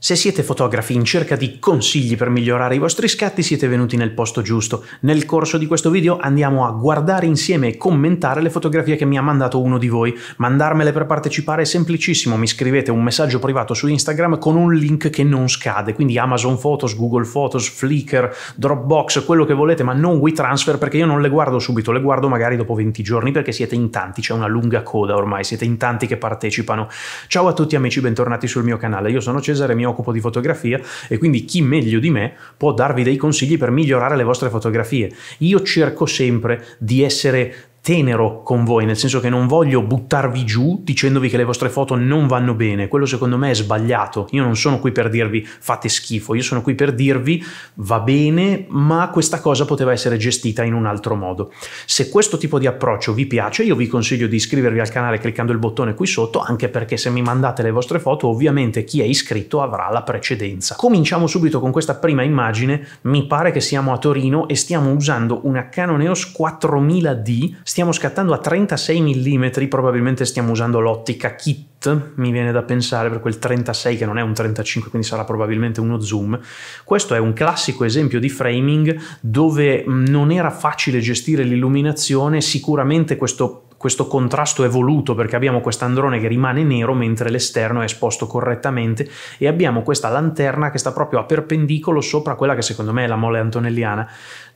Se siete fotografi in cerca di consigli per migliorare i vostri scatti, siete venuti nel posto giusto. Nel corso di questo video andiamo a guardare insieme e commentare le fotografie che mi ha mandato uno di voi. Mandarmele per partecipare è semplicissimo, mi scrivete un messaggio privato su Instagram con un link che non scade, quindi Amazon Photos, Google Photos, Flickr, Dropbox, quello che volete, ma non WeTransfer, perché io non le guardo subito, le guardo magari dopo 20 giorni perché siete in tanti, c'è una lunga coda ormai, siete in tanti che partecipano. Ciao a tutti amici, bentornati sul mio canale, io sono Cesare, mi occupo di fotografia e quindi chi meglio di me può darvi dei consigli per migliorare le vostre fotografie. Io cerco sempre di essere tenero con voi, nel senso che non voglio buttarvi giù dicendovi che le vostre foto non vanno bene, quello secondo me è sbagliato. Io non sono qui per dirvi fate schifo, io sono qui per dirvi va bene, ma questa cosa poteva essere gestita in un altro modo. Se questo tipo di approccio vi piace, io vi consiglio di iscrivervi al canale cliccando il bottone qui sotto, anche perché se mi mandate le vostre foto, ovviamente chi è iscritto avrà la precedenza. Cominciamo subito con questa prima immagine, mi pare che siamo a Torino e stiamo usando una Canon EOS 4000D, stiamo scattando a 36 mm, probabilmente stiamo usando l'ottica kit, mi viene da pensare, per quel 36 che non è un 35, quindi sarà probabilmente uno zoom. Questo è un classico esempio di framing dove non era facile gestire l'illuminazione, sicuramente questo contrasto è voluto perché abbiamo quest'androne che rimane nero mentre l'esterno è esposto correttamente e abbiamo questa lanterna che sta proprio a perpendicolo sopra quella che secondo me è la Mole Antonelliana.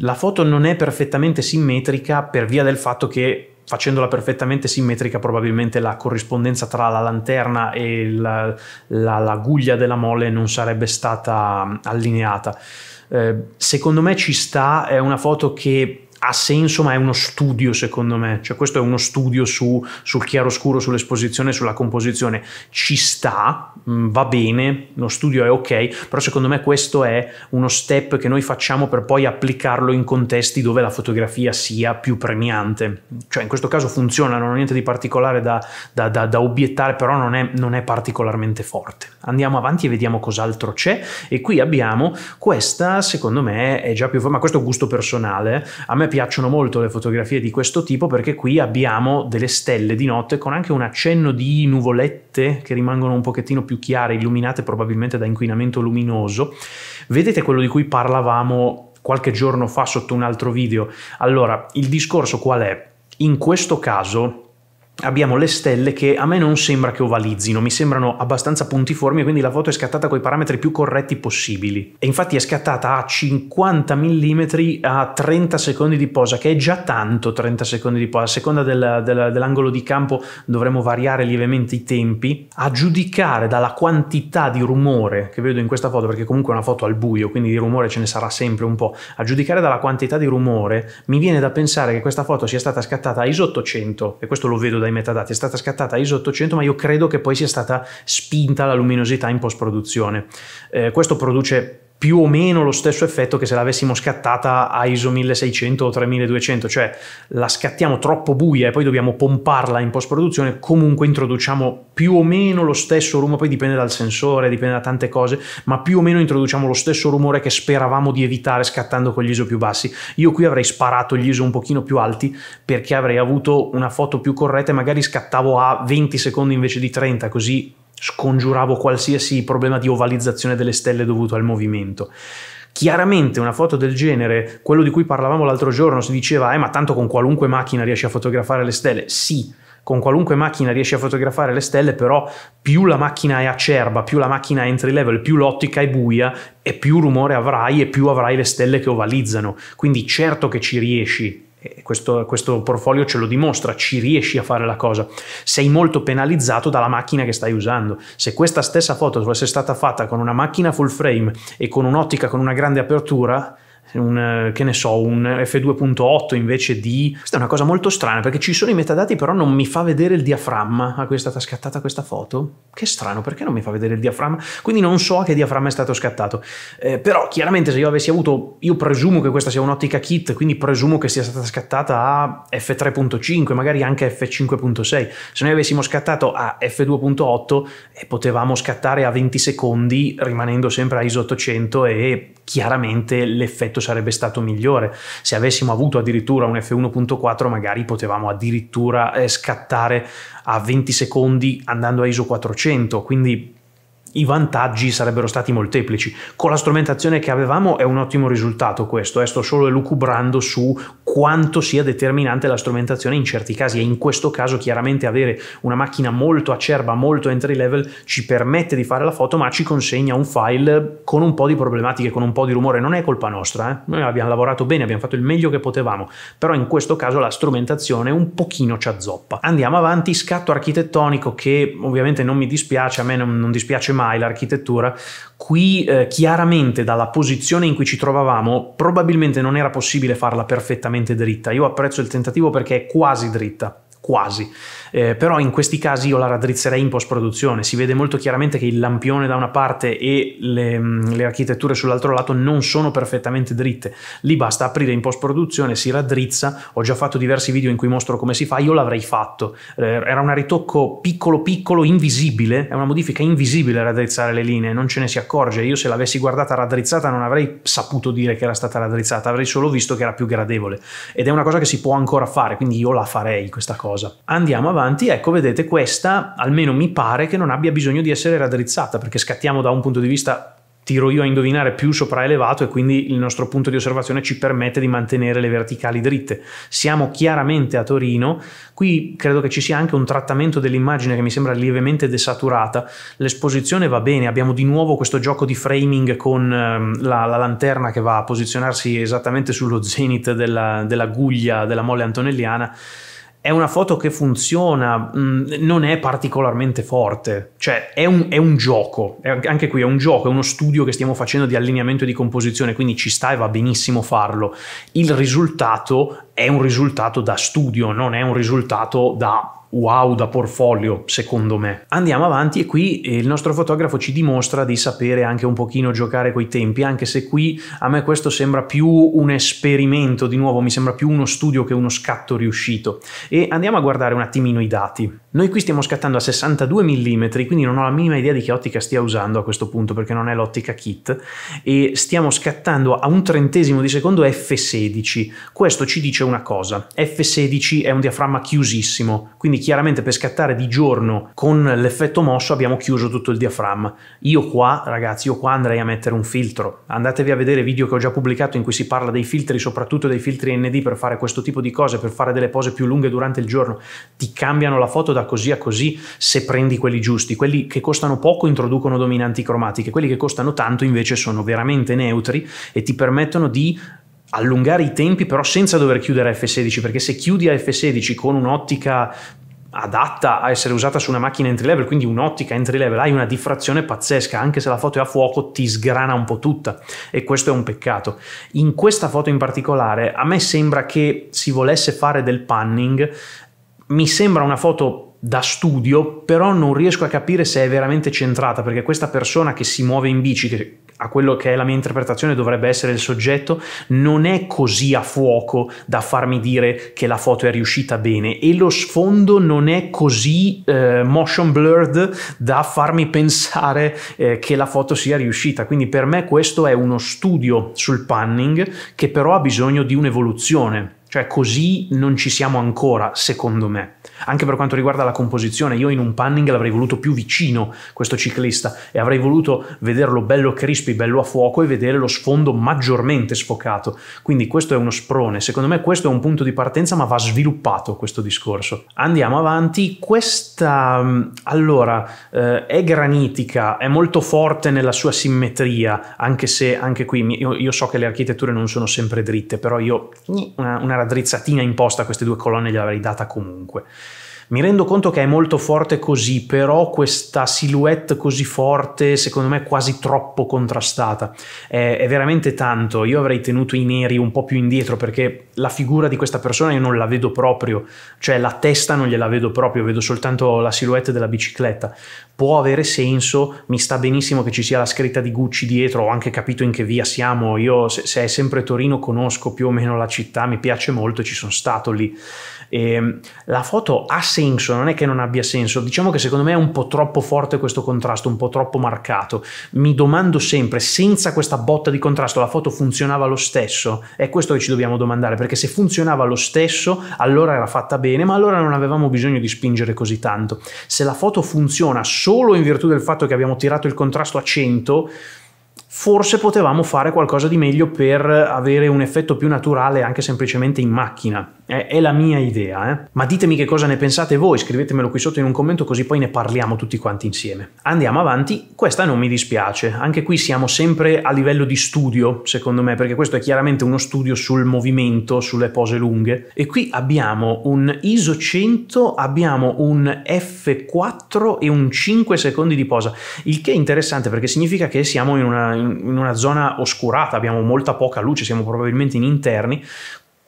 La foto non è perfettamente simmetrica per via del fatto che, facendola perfettamente simmetrica, probabilmente la corrispondenza tra la lanterna e l'aguglia della mole non sarebbe stata allineata. Secondo me ci sta, è una foto che ha senso, ma è uno studio secondo me, cioè questo è uno studio sul chiaroscuro, sull'esposizione, sulla composizione. Ci sta, va bene, lo studio è ok, però secondo me questo è uno step che noi facciamo per poi applicarlo in contesti dove la fotografia sia più premiante. Cioè in questo caso funziona, non ho niente di particolare da obiettare, però non è particolarmente forte. Andiamo avanti e vediamo cos'altro c'è, e qui abbiamo questa, secondo me è già più forte, ma questo è gusto personale, a me piacciono molto le fotografie di questo tipo perché qui abbiamo delle stelle di notte con anche un accenno di nuvolette che rimangono un pochettino più chiare, illuminate probabilmente da inquinamento luminoso. Vedete quello di cui parlavamo qualche giorno fa sotto un altro video? Allora, il discorso qual è? In questo caso abbiamo le stelle che a me non sembra che ovalizzino, mi sembrano abbastanza puntiformi, quindi la foto è scattata coi parametri più corretti possibili. E infatti è scattata a 50 mm a 30 secondi di posa, che è già tanto. 30 secondi di posa, a seconda dell'angolo di campo dovremo variare lievemente i tempi. A giudicare dalla quantità di rumore che vedo in questa foto, perché comunque è una foto al buio, quindi di rumore ce ne sarà sempre un po', a giudicare dalla quantità di rumore mi viene da pensare che questa foto sia stata scattata a ISO 800, e questo lo vedo da i metadati, è stata scattata a ISO 800, ma io credo che poi sia stata spinta la luminosità in post-produzione. Questo produce più o meno lo stesso effetto che se l'avessimo scattata a ISO 1600 o 3200, cioè la scattiamo troppo buia e poi dobbiamo pomparla in post-produzione, comunque introduciamo più o meno lo stesso rumore, poi dipende dal sensore, dipende da tante cose, ma più o meno introduciamo lo stesso rumore che speravamo di evitare scattando con gli ISO più bassi. Io qui avrei sparato gli ISO un pochino più alti perché avrei avuto una foto più corretta e magari scattavo a 20 secondi invece di 30, così scongiuravo qualsiasi problema di ovalizzazione delle stelle dovuto al movimento. Chiaramente una foto del genere, quello di cui parlavamo l'altro giorno, si diceva ma tanto con qualunque macchina riesci a fotografare le stelle. Sì, con qualunque macchina riesci a fotografare le stelle, però più la macchina è acerba, più la macchina è entry level, più l'ottica è buia e più rumore avrai e più avrai le stelle che ovalizzano. Quindi certo che ci riesci. Questo portfolio ce lo dimostra, ci riesci a fare la cosa. Sei molto penalizzato dalla macchina che stai usando. Se questa stessa foto fosse stata fatta con una macchina full frame e con un'ottica con una grande apertura, che ne so, un f2.8 invece di... Questa è una cosa molto strana perché ci sono i metadati, però non mi fa vedere il diaframma a cui è stata scattata questa foto. Che strano, perché non mi fa vedere il diaframma? Quindi non so a che diaframma è stato scattato. Però chiaramente se io avessi avuto... Io presumo che questa sia un'ottica kit, quindi presumo che sia stata scattata a f3.5, magari anche a f5.6. Se noi avessimo scattato a f2.8 potevamo scattare a 20 secondi rimanendo sempre a ISO 800 e chiaramente l'effetto sarebbe stato migliore. Se avessimo avuto addirittura un f1.4 magari potevamo addirittura scattare a 20 secondi andando a ISO 400, quindi i vantaggi sarebbero stati molteplici. Con la strumentazione che avevamo è un ottimo risultato questo, sto solo elucubrando su quanto sia determinante la strumentazione in certi casi, e in questo caso chiaramente avere una macchina molto acerba, molto entry level, ci permette di fare la foto ma ci consegna un file con un po' di problematiche, con un po' di rumore. Non è colpa nostra, Noi abbiamo lavorato bene, abbiamo fatto il meglio che potevamo, però in questo caso la strumentazione un pochino ci azzoppa. Andiamo avanti. Scatto architettonico, che ovviamente non mi dispiace, a me non dispiace mai l'architettura. Qui chiaramente dalla posizione in cui ci trovavamo probabilmente non era possibile farla perfettamente dritta. Io apprezzo il tentativo perché è quasi dritta, quasi, però in questi casi io la raddrizzerei in post produzione. Si vede molto chiaramente che il lampione da una parte e le architetture sull'altro lato non sono perfettamente dritte. Lì basta aprire in post produzione, si raddrizza. Ho già fatto diversi video in cui mostro come si fa, io l'avrei fatto. Era un ritocco piccolo piccolo, invisibile, è una modifica invisibile raddrizzare le linee, non ce ne si accorge. Io se l'avessi guardata raddrizzata non avrei saputo dire che era stata raddrizzata, avrei solo visto che era più gradevole, ed è una cosa che si può ancora fare, quindi io la farei questa cosa. Andiamo avanti. Ecco, vedete, questa almeno mi pare che non abbia bisogno di essere raddrizzata, perché scattiamo da un punto di vista, tiro io a indovinare, più sopraelevato, e quindi il nostro punto di osservazione ci permette di mantenere le verticali dritte. Siamo chiaramente a Torino. Qui credo che ci sia anche un trattamento dell'immagine che mi sembra lievemente desaturata. L'esposizione va bene, abbiamo di nuovo questo gioco di framing con la lanterna che va a posizionarsi esattamente sullo zenith della guglia della Mole Antonelliana. È una foto che funziona, non è particolarmente forte, cioè è un gioco, anche qui è un gioco, è uno studio che stiamo facendo di allineamento e di composizione, quindi ci sta e va benissimo farlo. Il risultato è un risultato da studio, non è un risultato da wow, da portfolio, secondo me. Andiamo avanti, e qui il nostro fotografo ci dimostra di sapere anche un pochino giocare coi tempi, anche se qui a me questo sembra più un esperimento, di nuovo mi sembra più uno studio che uno scatto riuscito. E andiamo a guardare un attimino i dati. Noi qui stiamo scattando a 62 mm, quindi non ho la minima idea di che ottica stia usando a questo punto, perché non è l'ottica kit, e stiamo scattando a 1/30 di secondo f16. Questo ci dice una cosa: f16 è un diaframma chiusissimo, quindi chiaramente per scattare di giorno con l'effetto mosso abbiamo chiuso tutto il diaframma. Io qua, ragazzi, io qua andrei a mettere un filtro. Andatevi a vedere video che ho già pubblicato in cui si parla dei filtri, soprattutto dei filtri ND, per fare questo tipo di cose, per fare delle pose più lunghe durante il giorno. Ti cambiano la foto da così a così se prendi quelli giusti. Quelli che costano poco introducono dominanti cromatiche, quelli che costano tanto invece sono veramente neutri e ti permettono di allungare i tempi, però senza dover chiudere a f16, perché se chiudi a f16 con un'ottica adatta a essere usata su una macchina entry level, quindi un'ottica entry level, hai una diffrazione pazzesca, anche se la foto è a fuoco ti sgrana un po' tutta, e questo è un peccato. In questa foto in particolare a me sembra che si volesse fare del panning, mi sembra una foto da studio, però non riesco a capire se è veramente centrata, perché questa persona che si muove in bici, che a quello che è la mia interpretazione dovrebbe essere il soggetto, non è così a fuoco da farmi dire che la foto è riuscita bene, e lo sfondo non è così motion blurred da farmi pensare che la foto sia riuscita. Quindi per me questo è uno studio sul panning che però ha bisogno di un'evoluzione, cioè così non ci siamo ancora, secondo me. Anche per quanto riguarda la composizione, io in un panning l'avrei voluto più vicino questo ciclista, e avrei voluto vederlo bello crispy, bello a fuoco, e vedere lo sfondo maggiormente sfocato. Quindi questo è uno sprone, secondo me questo è un punto di partenza, ma va sviluppato questo discorso. Andiamo avanti. Questa allora è granitica, è molto forte nella sua simmetria, anche se anche qui io so che le architetture non sono sempre dritte, però io una raddrizzatina imposta a queste due colonne gliel'avrei data comunque. Mi rendo conto che è molto forte così, però questa silhouette così forte secondo me è quasi troppo contrastata, è veramente tanto. Io avrei tenuto i neri un po' più indietro, perché la figura di questa persona io non la vedo proprio, cioè la testa non gliela vedo proprio, vedo soltanto la silhouette della bicicletta. Può avere senso, mi sta benissimo che ci sia la scritta di Gucci dietro, ho anche capito in che via siamo, io se è sempre Torino conosco più o meno la città, mi piace molto e ci sono stato lì. La foto ha senso, non è che non abbia senso, diciamo che secondo me è un po' troppo forte questo contrasto, un po' troppo marcato. Mi domando sempre, senza questa botta di contrasto la foto funzionava lo stesso? È questo che ci dobbiamo domandare, perché se funzionava lo stesso allora era fatta bene, ma allora non avevamo bisogno di spingere così tanto. Se la foto funziona solo in virtù del fatto che abbiamo tirato il contrasto a 100, forse potevamo fare qualcosa di meglio per avere un effetto più naturale anche semplicemente in macchina. È la mia idea, eh? Ma ditemi che cosa ne pensate voi, scrivetemelo qui sotto in un commento così poi ne parliamo tutti quanti insieme. Andiamo avanti, questa non mi dispiace, anche qui siamo sempre a livello di studio secondo me, perché questo è chiaramente uno studio sul movimento, sulle pose lunghe, e qui abbiamo un ISO 100, abbiamo un F4 e un 5 secondi di posa, il che è interessante perché significa che siamo in una zona oscurata, abbiamo molta poca luce, siamo probabilmente in interni.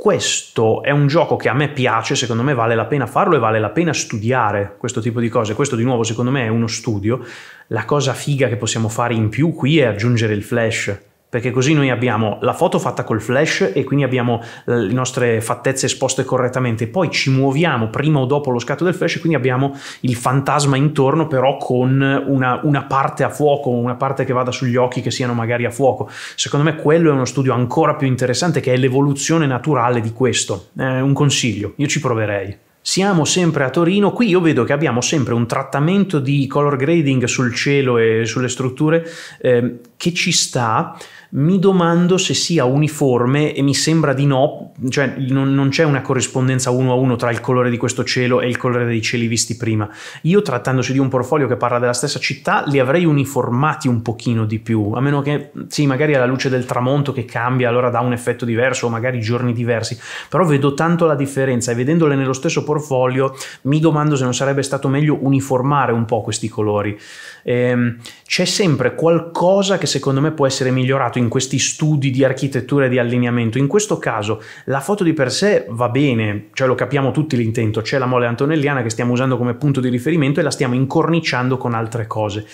Questo è un gioco che a me piace, secondo me vale la pena farlo e vale la pena studiare questo tipo di cose. Questo di nuovo secondo me è uno studio. La cosa figa che possiamo fare in più qui è aggiungere il flash, perché così noi abbiamo la foto fatta col flash e quindi abbiamo le nostre fattezze esposte correttamente, poi ci muoviamo prima o dopo lo scatto del flash e quindi abbiamo il fantasma intorno, però con una parte a fuoco, una parte che vada sugli occhi, che siano magari a fuoco. Secondo me quello è uno studio ancora più interessante, che è l'evoluzione naturale di questo. È un consiglio, io ci proverei. Siamo sempre a Torino, qui io vedo che abbiamo sempre un trattamento di color grading sul cielo e sulle strutture che ci sta. Mi domando se sia uniforme e mi sembra di no, cioè non c'è una corrispondenza uno a uno tra il colore di questo cielo e il colore dei cieli visti prima. Io, trattandosi di un portfolio che parla della stessa città, li avrei uniformati un pochino di più, a meno che sì, magari è la luce del tramonto che cambia, allora dà un effetto diverso, o magari giorni diversi, però vedo tanto la differenza e vedendole nello stesso portfolio mi domando se non sarebbe stato meglio uniformare un po' questi colori. C'è sempre qualcosa che secondo me può essere migliorato in questi studi di architettura e di allineamento. In questo caso la foto di per sé va bene, cioè lo capiamo tutti l'intento, c'è la Mole Antonelliana che stiamo usando come punto di riferimento e la stiamo incorniciando con altre cose.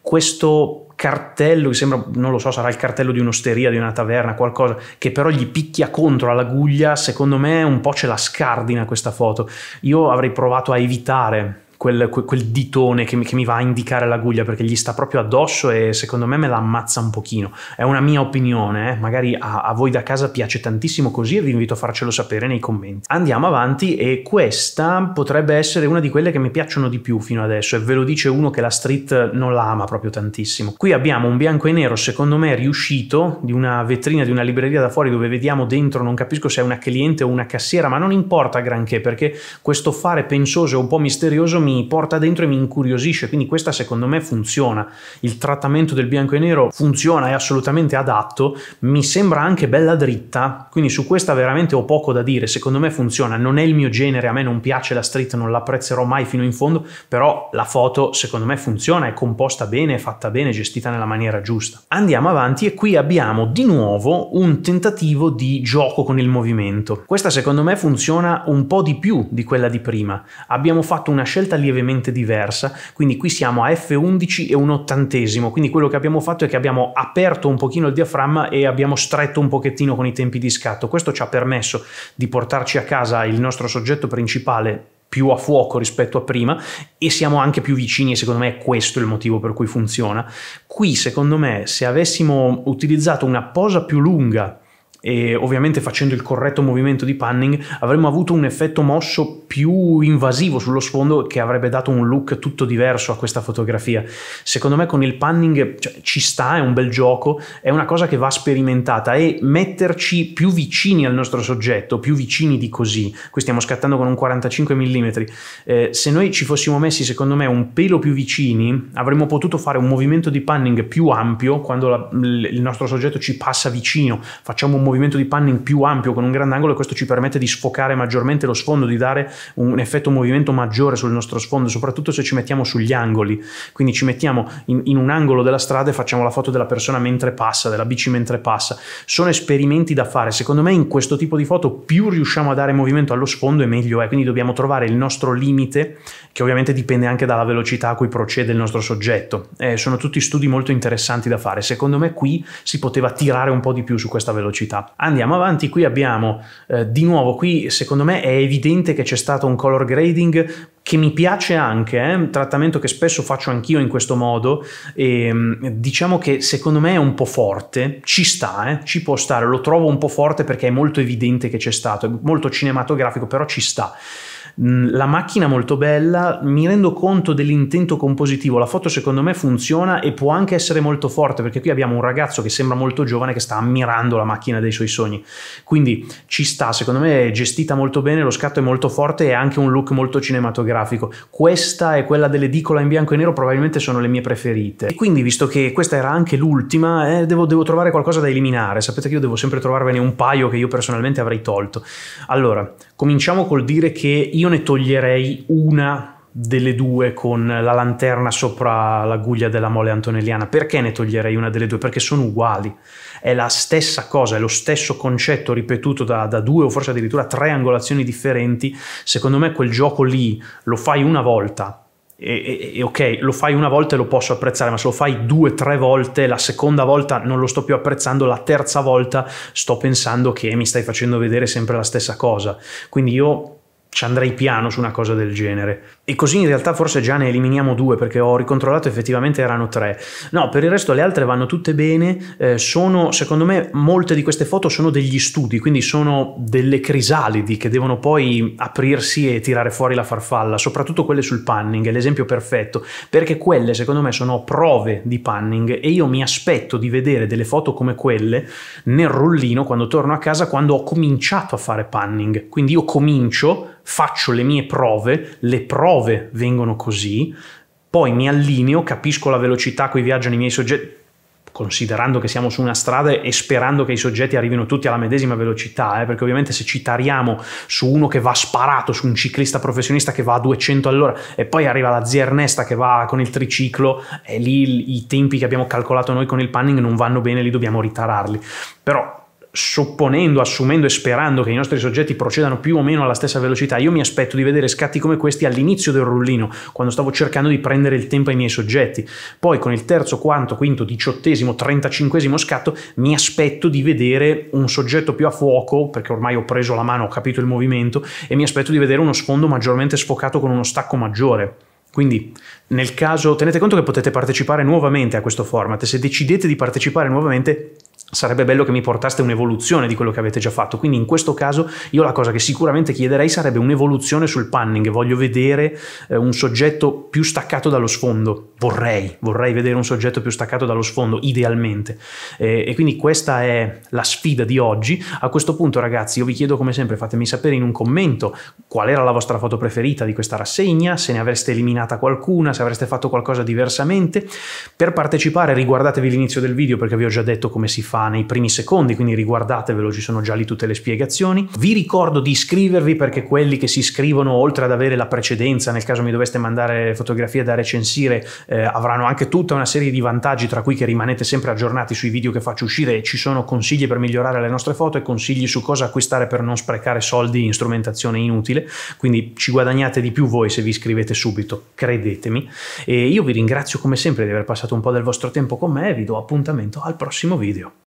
Questo cartello che sembra, non lo so, sarà il cartello di un'osteria, di una taverna, qualcosa che però gli picchia contro all'aguglia, secondo me un po' ce la scardina questa foto. Io avrei provato a evitare quel ditone che mi va a indicare l'aguglia, perché gli sta proprio addosso e secondo me la ammazza un pochino. È una mia opinione, eh? Magari a voi da casa piace tantissimo così e vi invito a farcelo sapere nei commenti. Andiamo avanti, e questa potrebbe essere una di quelle che mi piacciono di più fino adesso, e ve lo dice uno che la street non la ama proprio tantissimo. Qui abbiamo un bianco e nero secondo me riuscito, di una vetrina di una libreria da fuori, dove vediamo dentro, non capisco se è una cliente o una cassiera, ma non importa granché perché questo fare pensoso e un po' misterioso mi porta dentro e mi incuriosisce, quindi questa secondo me funziona. Il trattamento del bianco e nero funziona, è assolutamente adatto, mi sembra anche bella dritta, quindi su questa veramente ho poco da dire, secondo me funziona. Non è il mio genere, a me non piace la street, non la apprezzerò mai fino in fondo, però la foto secondo me funziona, è composta bene, è fatta bene, gestita nella maniera giusta. Andiamo avanti, e qui abbiamo di nuovo un tentativo di gioco con il movimento. Questa secondo me funziona un po' di più di quella di prima, abbiamo fatto una scelta lievemente diversa, quindi qui siamo a F11 e un ottantesimo, quindi quello che abbiamo fatto è che abbiamo aperto un pochino il diaframma e abbiamo stretto un pochettino con i tempi di scatto. Questo ci ha permesso di portarci a casa il nostro soggetto principale più a fuoco rispetto a prima, e siamo anche più vicini, e secondo me è questo il motivo per cui funziona. Qui secondo me, se avessimo utilizzato una posa più lunga e ovviamente facendo il corretto movimento di panning, avremmo avuto un effetto mosso più invasivo sullo sfondo, che avrebbe dato un look tutto diverso a questa fotografia. Secondo me con il panning, cioè, ci sta, è un bel gioco, è una cosa che va sperimentata, e metterci più vicini al nostro soggetto, più vicini di così, qui stiamo scattando con un 45 mm, se noi ci fossimo messi secondo me un pelo più vicini avremmo potuto fare un movimento di panning più ampio quando il nostro soggetto ci passa vicino, facciamo un movimento di panning più ampio con un grandangolo, e questo ci permette di sfocare maggiormente lo sfondo, di dare un effetto movimento maggiore sul nostro sfondo, soprattutto se ci mettiamo sugli angoli, quindi ci mettiamo in un angolo della strada e facciamo la foto della persona mentre passa, della bici mentre passa. Sono esperimenti da fare, secondo me in questo tipo di foto più riusciamo a dare movimento allo sfondo e meglio è, quindi dobbiamo trovare il nostro limite, che ovviamente dipende anche dalla velocità a cui procede il nostro soggetto. Sono tutti studi molto interessanti da fare, secondo me qui si poteva tirare un po' di più su questa velocità. Andiamo avanti, qui abbiamo di nuovo, qui secondo me è evidente che c'è stato stato un color grading che mi piace anche, un trattamento che spesso faccio anch'io in questo modo, e diciamo che secondo me è un po' forte, ci sta, ci può stare, lo trovo un po' forte perché è molto evidente che c'è stato, è molto cinematografico, però ci sta. La macchina è molto bella, mi rendo conto dell'intento compositivo, la foto secondo me funziona e può anche essere molto forte, perché qui abbiamo un ragazzo che sembra molto giovane che sta ammirando la macchina dei suoi sogni, quindi ci sta, secondo me è gestita molto bene, lo scatto è molto forte e ha anche un look molto cinematografico. Questa e quella dell'edicola in bianco e nero probabilmente sono le mie preferite, e quindi visto che questa era anche l'ultima, devo trovare qualcosa da eliminare. Sapete che io devo sempre trovarvene un paio che io personalmente avrei tolto. Allora, cominciamo col dire che io ne toglierei una delle due con la lanterna sopra l'aguglia della Mole Antonelliana. Perché ne toglierei una delle due? Perché sono uguali, è la stessa cosa, è lo stesso concetto ripetuto da due o forse addirittura tre angolazioni differenti. Secondo me quel gioco lì lo fai una volta e ok, lo fai una volta e lo posso apprezzare, ma se lo fai due o tre volte, la seconda volta non lo sto più apprezzando, la terza volta sto pensando che mi stai facendo vedere sempre la stessa cosa, quindi io ci andrei piano su una cosa del genere. E così in realtà forse già ne eliminiamo due, perché ho ricontrollato, effettivamente erano tre. No, per il resto le altre vanno tutte bene, sono, secondo me molte di queste foto sono degli studi, quindi sono delle crisalidi che devono poi aprirsi e tirare fuori la farfalla, soprattutto quelle sul panning è l'esempio perfetto, perché quelle secondo me sono prove di panning e io mi aspetto di vedere delle foto come quelle nel rollino quando torno a casa, quando ho cominciato a fare panning. Quindi io comincio, faccio le prove vengono così, poi mi allineo, capisco la velocità a cui viaggiano i miei soggetti, considerando che siamo su una strada e sperando che i soggetti arrivino tutti alla medesima velocità, perché ovviamente se ci tariamo su uno che va sparato, su un ciclista professionista che va a 200 all'ora e poi arriva la zia Ernesta che va con il triciclo, e lì i tempi che abbiamo calcolato noi con il panning non vanno bene, li dobbiamo ritararli. Però supponendo, assumendo e sperando che i nostri soggetti procedano più o meno alla stessa velocità, io mi aspetto di vedere scatti come questi all'inizio del rullino, quando stavo cercando di prendere il tempo ai miei soggetti. Poi con il terzo, quarto, quinto, 18º, 35º scatto mi aspetto di vedere un soggetto più a fuoco, perché ormai ho preso la mano, ho capito il movimento, e mi aspetto di vedere uno sfondo maggiormente sfocato con uno stacco maggiore. Quindi nel caso, tenete conto che potete partecipare nuovamente a questo format, e se decidete di partecipare nuovamente sarebbe bello che mi portaste un'evoluzione di quello che avete già fatto. Quindi in questo caso io la cosa che sicuramente chiederei sarebbe un'evoluzione sul panning. Voglio vedere un soggetto più staccato dallo sfondo, vorrei vedere un soggetto più staccato dallo sfondo idealmente, e quindi questa è la sfida di oggi. A questo punto ragazzi io vi chiedo come sempre, fatemi sapere in un commento qual era la vostra foto preferita di questa rassegna, se ne avreste eliminata qualcuna, se avreste fatto qualcosa diversamente. Per partecipare riguardatevi l'inizio del video, perché vi ho già detto come si fa nei primi secondi, quindi riguardatevelo, ci sono già lì tutte le spiegazioni. Vi ricordo di iscrivervi, perché quelli che si iscrivono, oltre ad avere la precedenza nel caso mi doveste mandare fotografie da recensire, avranno anche tutta una serie di vantaggi, tra cui che rimanete sempre aggiornati sui video che faccio uscire, ci sono consigli per migliorare le nostre foto e consigli su cosa acquistare per non sprecare soldi in strumentazione inutile, quindi ci guadagnate di più voi se vi iscrivete subito, credetemi. E io vi ringrazio come sempre di aver passato un po' del vostro tempo con me e vi do appuntamento al prossimo video.